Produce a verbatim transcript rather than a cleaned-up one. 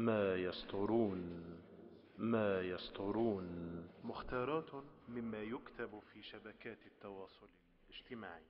ما يسطرون ما يسطرون مختارات مما يكتب في شبكات التواصل الاجتماعي.